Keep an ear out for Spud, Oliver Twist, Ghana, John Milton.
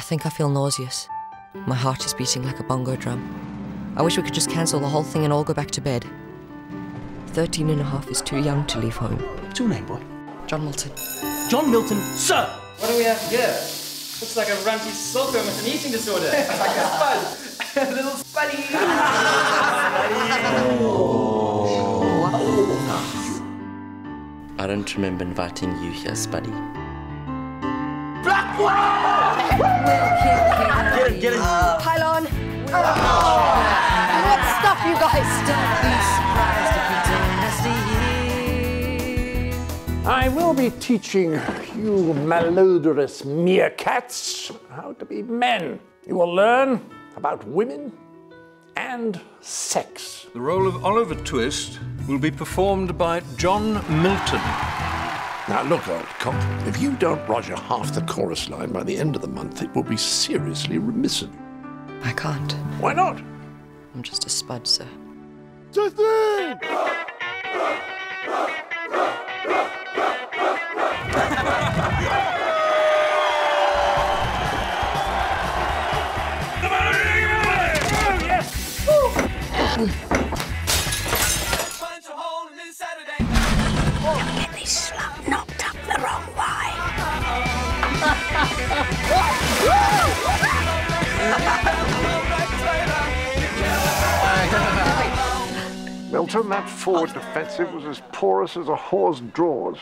I think I feel nauseous. My heart is beating like a bongo drum. I wish we could just cancel the whole thing and all go back to bed. 13 and a half is too young to leave home. What's your name, boy? John Milton. John Milton, sir! What do we have here? Looks like a runty silkworm with an eating disorder. It's like a Spud. A little Spuddy. Oh. I don't remember inviting you here, Spuddy. Blackwell! Get him, get him. Pylon. Oh. What stuff you guys do. I will be teaching you malodorous meerkats how to be men. You will learn about women and sex. The role of Oliver Twist will be performed by John Milton. Now look, old cop, if you don't roger half the chorus line by the end of the month, it will be seriously remiss of you. I can't. Why not? I'm just a spud, sir. Just in! Milton, that forward defensive was as porous as a whore's drawers.